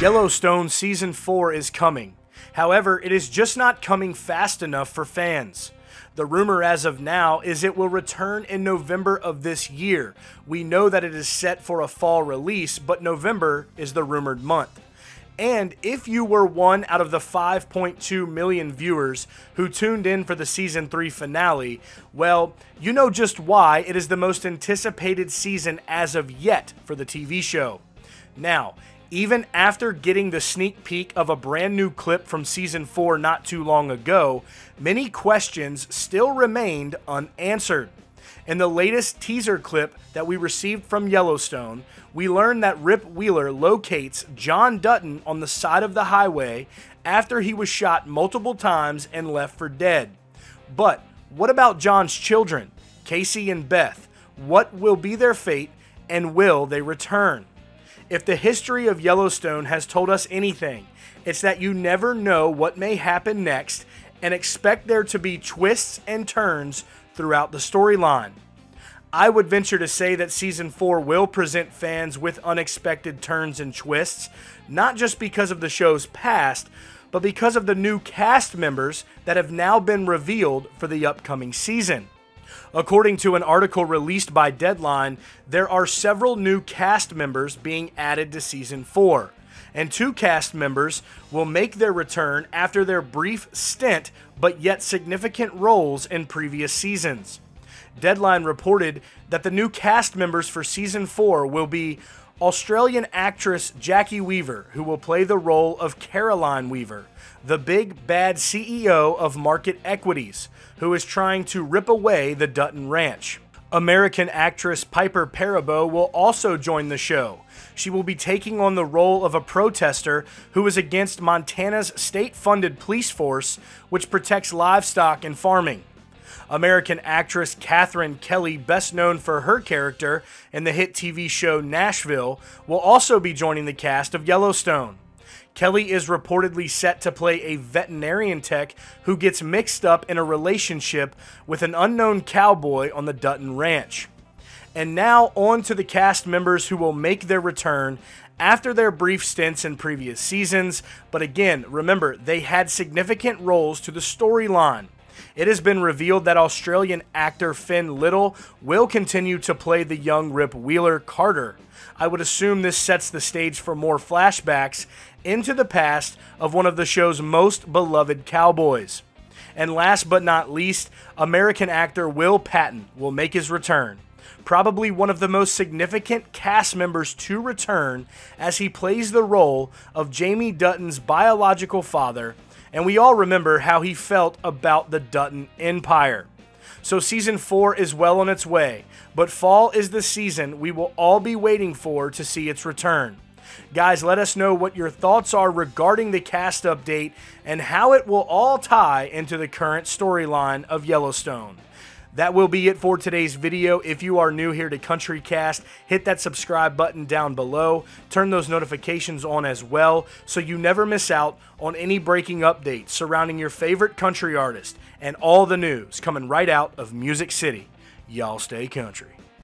Yellowstone Season 4 is coming. However, it is just not coming fast enough for fans. The rumor as of now is it will return in November of this year. We know that it is set for a fall release, but November is the rumored month. And if you were one out of the 5.2 million viewers who tuned in for the Season 3 finale, well, you know just why it is the most anticipated season as of yet for the TV show. Now, even after getting the sneak peek of a brand new clip from Season 4 not too long ago, many questions still remained unanswered. In the latest teaser clip that we received from Yellowstone, we learned that Rip Wheeler locates John Dutton on the side of the highway after he was shot multiple times and left for dead. But what about John's children, Casey and Beth? What will be their fate, and will they return? If the history of Yellowstone has told us anything, it's that you never know what may happen next and expect there to be twists and turns throughout the storyline. I would venture to say that Season 4 will present fans with unexpected turns and twists, not just because of the show's past, but because of the new cast members that have now been revealed for the upcoming season. According to an article released by Deadline, there are several new cast members being added to Season 4, and two cast members will make their return after their brief stint but yet significant roles in previous seasons. Deadline reported that the new cast members for Season 4 will be Australian actress Jackie Weaver, who will play the role of Caroline Weaver, the big bad CEO of Market Equities, who is trying to rip away the Dutton Ranch. American actress Piper Perabo will also join the show. She will be taking on the role of a protester who is against Montana's state-funded police force, which protects livestock and farming. American actress Kathryn Kelly, best known for her character in the hit TV show Nashville, will also be joining the cast of Yellowstone. Kelly is reportedly set to play a veterinarian tech who gets mixed up in a relationship with an unknown cowboy on the Dutton Ranch. And now on to the cast members who will make their return after their brief stints in previous seasons, but again, remember, they had significant roles to the storyline. It has been revealed that Australian actor Finn Little will continue to play the young Rip Wheeler Carter. I would assume this sets the stage for more flashbacks into the past of one of the show's most beloved cowboys. And last but not least, American actor Will Patton will make his return. Probably one of the most significant cast members to return, as he plays the role of Jamie Dutton's biological father, and we all remember how he felt about the Dutton Empire. So Season 4 is well on its way, but fall is the season we will all be waiting for to see its return. Guys, let us know what your thoughts are regarding the cast update and how it will all tie into the current storyline of Yellowstone. That will be it for today's video. If you are new here to Country Cast, hit that subscribe button down below. Turn those notifications on as well so you never miss out on any breaking updates surrounding your favorite country artist and all the news coming right out of Music City. Y'all stay country.